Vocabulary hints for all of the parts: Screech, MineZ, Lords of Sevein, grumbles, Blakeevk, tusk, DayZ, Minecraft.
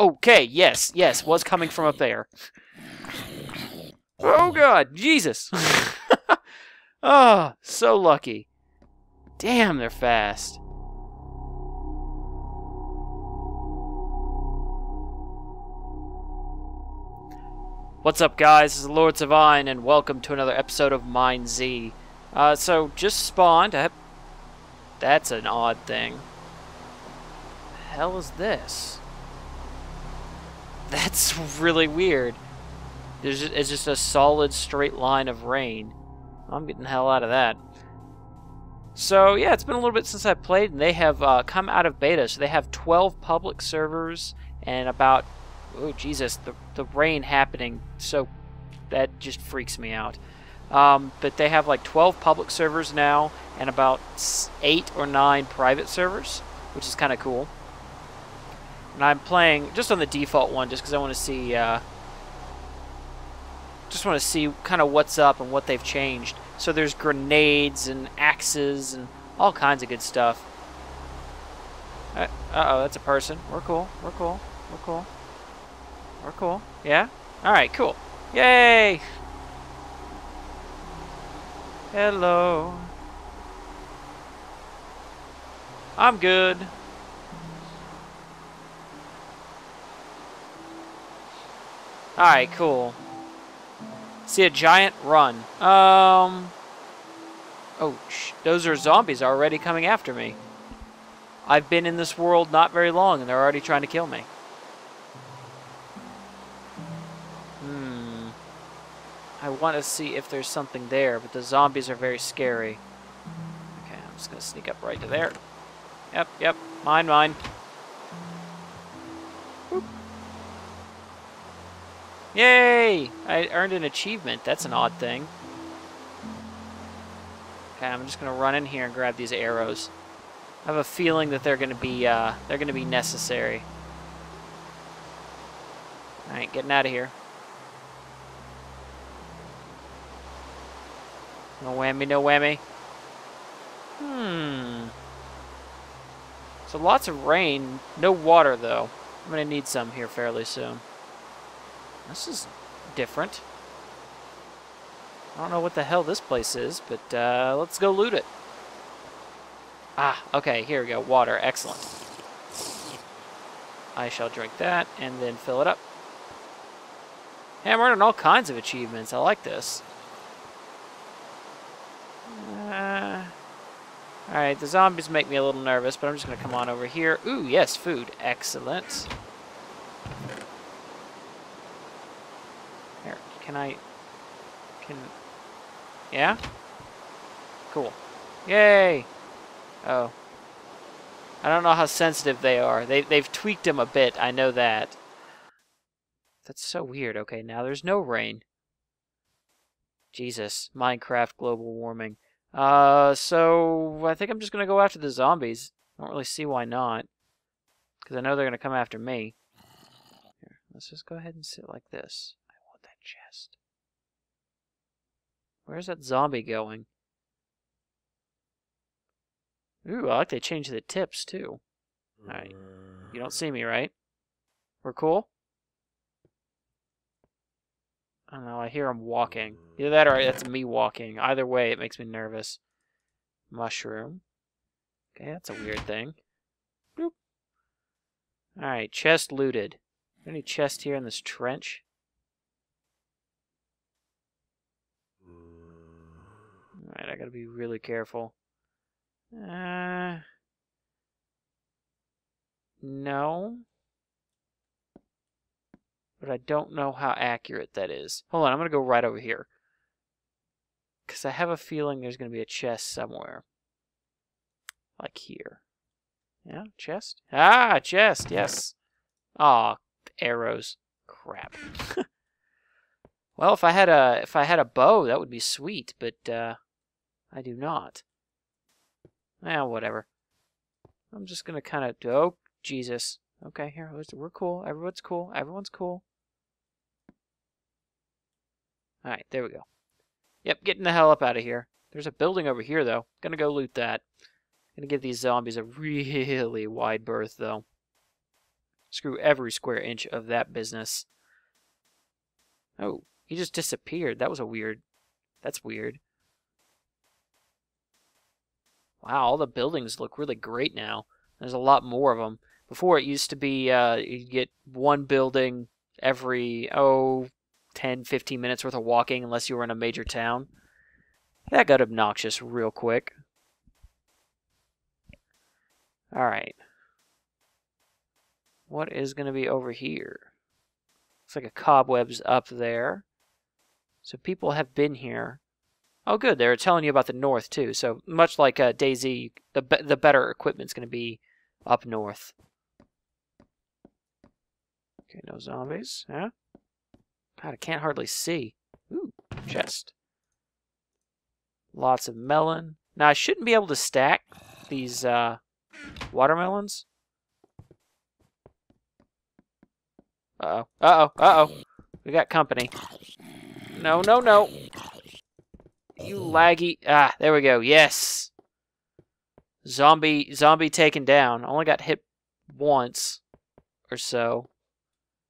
Okay, yes, yes, was coming from up there. Oh god, Jesus! Oh, so lucky. Damn, they're fast. What's up, guys? This is Lords of Sevein, and welcome to another episode of MineZ. So, just spawned. That's an odd thing. What the hell is this? That's really weird. It's just a solid straight line of rain. I'm getting the hell out of that. So yeah, it's been a little bit since I played, and they have come out of beta, so they have 12 public servers and about, oh Jesus, the rain happening, so that just freaks me out. But they have like 12 public servers now and about 8 or 9 private servers, which is kind of cool. And I'm playing just on the default one just because I want to see kind of what's up and what they've changed. So there's grenades and axes and all kinds of good stuff. Uh-oh, that's a person. We're cool. We're cool. We're cool. We're cool. Yeah? Alright, cool. Yay! Hello. I'm good. Alright, cool. See a giant run. Oh, those are zombies already coming after me. I've been in this world not very long, and they're already trying to kill me. Hmm. I want to see if there's something there, but the zombies are very scary. Okay, I'm just going to sneak up right to there. Yep, yep. Mine, mine. Boop. Yay! I earned an achievement. That's an odd thing. Okay, I'm just gonna run in here and grab these arrows. I have a feeling that they're gonna be necessary. All right, getting out of here. No whammy, no whammy. Hmm. So lots of rain, no water though. I'm gonna need some here fairly soon. This is different. I don't know what the hell this place is, but let's go loot it. Ah, okay, here we go. Water, excellent. I shall drink that and then fill it up. Hey, I'm earning all kinds of achievements. I like this. Alright, the zombies make me a little nervous, but I'm just going to come on over here. Ooh, yes, food. Excellent. Yeah? Cool. Yay! Oh. I don't know how sensitive they are. They've tweaked them a bit, I know that. That's so weird. Okay, now there's no rain. Jesus. Minecraft global warming. So I think I'm just gonna go after the zombies. I don't really see why not. Because I know they're gonna come after me. Here, let's just go ahead and sit like this. Chest. Where's that zombie going? Ooh, I like they changed the tips too. Alright. You don't see me, right? We're cool? I don't know, I hear him walking. Either that or that's me walking. Either way, it makes me nervous. Mushroom. Okay, that's a weird thing. Alright, chest looted. Is there any chest here in this trench? Alright, I gotta be really careful. No. But I don't know how accurate that is. Hold on, I'm gonna go right over here. Because I have a feeling there's gonna be a chest somewhere. Like here. Yeah, chest? Ah, chest, yes. Aw, arrows. Crap. Well, if I had a bow, that would be sweet, but I do not. Eh, whatever. I'm just gonna kind of... Oh, Jesus. Okay, here. We're cool. Everyone's cool. Everyone's cool. Alright, there we go. Yep, getting the hell up out of here. There's a building over here, though. Gonna go loot that. Gonna give these zombies a really wide berth, though. Screw every square inch of that business. Oh, he just disappeared. That was a weird... That's weird. Wow, all the buildings look really great now. There's a lot more of them. Before, it used to be you'd get one building every, 10, 15 minutes worth of walking unless you were in a major town. That got obnoxious real quick. Alright. What is going to be over here? Looks like a cobweb's up there. So people have been here. Oh, good. They're telling you about the north, too. So much like DayZ, the better equipment's going to be up north. Okay, no zombies. Huh? God, I can't hardly see. Ooh, chest. Lots of melon. Now, I shouldn't be able to stack these watermelons. Uh-oh. Uh-oh. Uh-oh. We got company. No, no, no. You laggy. Ah, there we go. Yes. Zombie taken down. Only got hit once or so.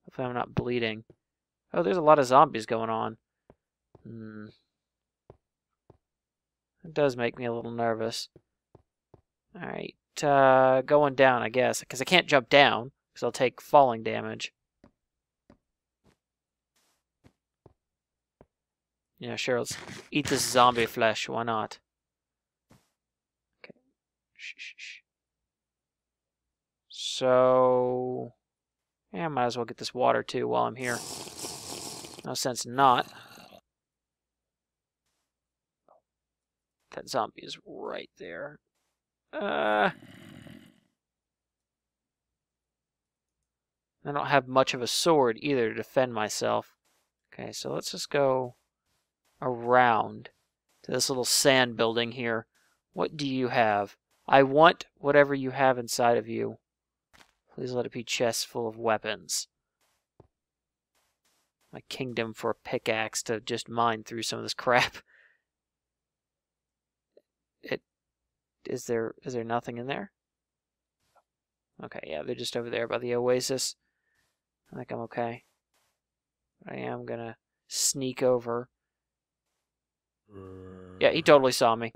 Hopefully I'm not bleeding. Oh, there's a lot of zombies going on. Hmm. It does make me a little nervous. Alright. Going down, I guess. Because I can't jump down. Because I'll take falling damage. Yeah, sure, let's eat this zombie flesh. Why not? Okay. So... yeah, I might as well get this water, too, while I'm here. No sense not. That zombie is right there. I don't have much of a sword, either, to defend myself. Okay, so let's just go... around to this little sand building here. What do you have? I want whatever you have inside of you. Please let it be chests full of weapons. My kingdom for a pickaxe to just mine through some of this crap. Is there nothing in there? Okay, yeah, they're just over there by the oasis. I think I'm okay. I am gonna sneak over. Yeah, he totally saw me.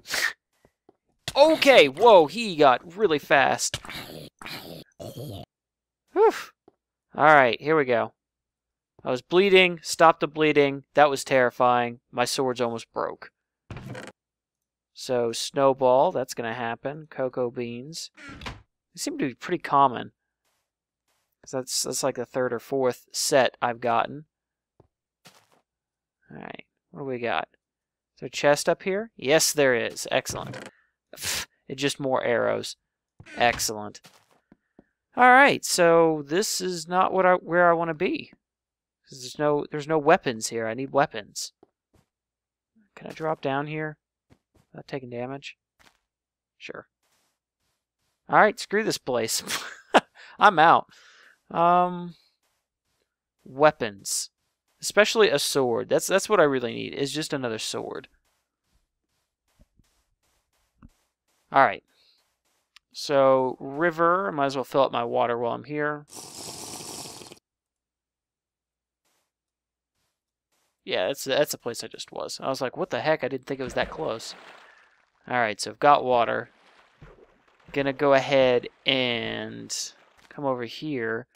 Okay, whoa, he got really fast. Whew. Alright, here we go. I was bleeding, stopped the bleeding. That was terrifying. My sword's almost broke. So, snowball, that's going to happen. Cocoa beans. They seem to be pretty common. So that's like the third or fourth set I've gotten. Alright, what do we got? Is there a chest up here? Yes, there is. Excellent. It's just more arrows. Excellent. Alright, so this is not what where I want to be. Because there's no weapons here. I need weapons. Can I drop down here without taking damage? Sure. Alright, screw this place. I'm out. Weapons. Especially a sword. That's what I really need, is just another sword. Alright. So, river. I might as well fill up my water while I'm here. Yeah, that's the place I just was. I was like, what the heck? I didn't think it was that close. Alright, so I've got water. Gonna go ahead and come over here.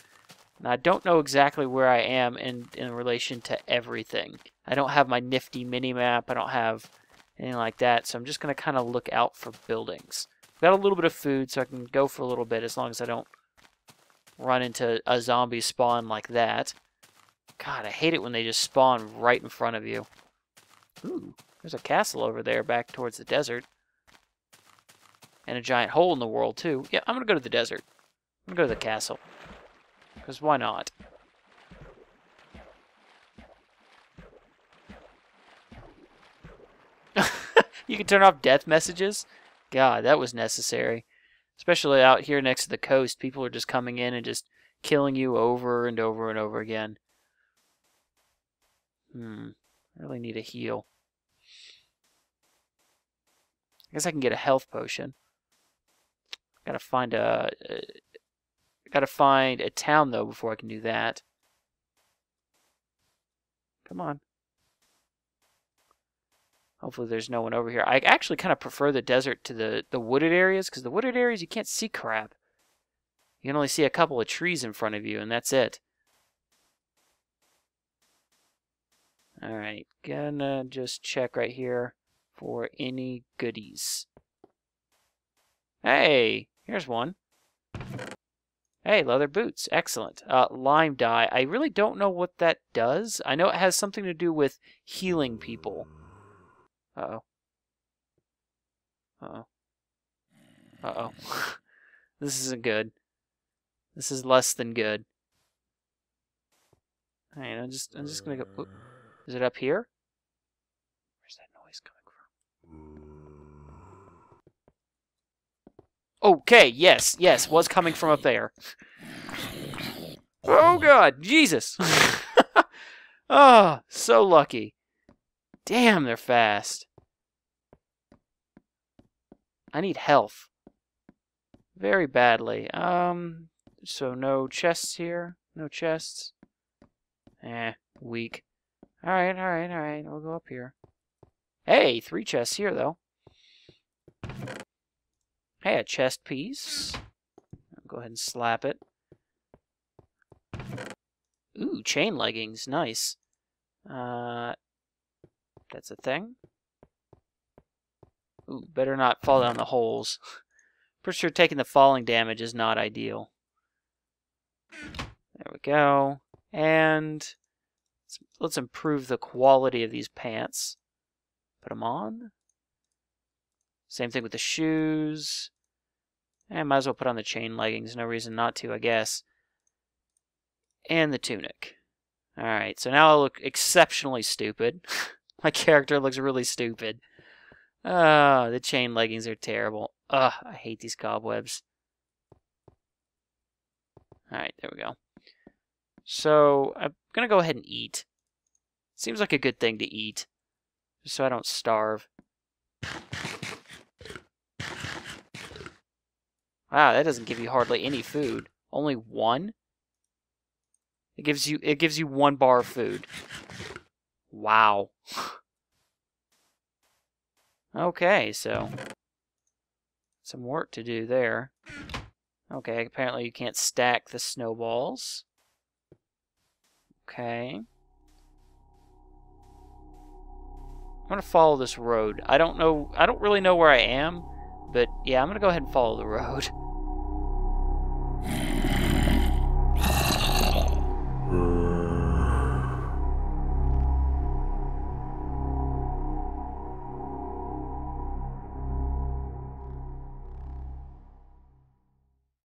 Now, I don't know exactly where I am in relation to everything. I don't have my nifty mini-map. I don't have anything like that. So I'm just going to kind of look out for buildings. I've got a little bit of food, so I can go for a little bit as long as I don't run into a zombie spawn like that. God, I hate it when they just spawn right in front of you. Ooh, there's a castle over there back towards the desert. And a giant hole in the world, too. Yeah, I'm going to go to the desert. I'm going to go to the castle. Because why not? You can turn off death messages? God, that was necessary. Especially out here next to the coast. People are just coming in and just killing you over and over and over again. I really need a heal. I guess I can get a health potion. Gotta find a I gotta find a town, though, before I can do that. Come on. Hopefully there's no one over here. I actually kind of prefer the desert to the wooded areas, because the wooded areas, you can't see crap. You can only see a couple of trees in front of you, and that's it. Alright, gonna just check right here for any goodies. Hey, here's one. Hey, leather boots. Excellent. Lime dye. I really don't know what that does. I know it has something to do with healing people. Uh-oh. Uh-oh. Uh-oh. This isn't good. This is less than good. Alright, I'm just gonna go... Ooh. Is it up here? Where's that noise coming from? Okay, yes, yes, was coming from up there. Oh god, Jesus! Oh, so lucky. Damn, they're fast. I need health. Very badly. So no chests here. No chests. Eh, weak. Alright, alright, alright. We'll go up here. Hey, 3 chests here, though. Hey, a chest piece. I'll go ahead and slap it. Ooh, chain leggings. Nice. That's a thing. Ooh, better not fall down the holes. Pretty sure taking the falling damage is not ideal. There we go. And... let's improve the quality of these pants. Put them on. Same thing with the shoes. And might as well put on the chain leggings. No reason not to, I guess. And the tunic. Alright, so now I look exceptionally stupid. My character looks really stupid. Oh, the chain leggings are terrible. Ugh, I hate these cobwebs. Alright, there we go. So, I'm going to go ahead and eat. Seems like a good thing to eat, just so I don't starve. Wow, that doesn't give you hardly any food. Only one? It gives you 1 bar of food. Wow. Okay, so... some work to do there. Okay, apparently you can't stack the snowballs. Okay. I'm gonna follow this road. I don't really know where I am, but yeah, I'm gonna go ahead and follow the road.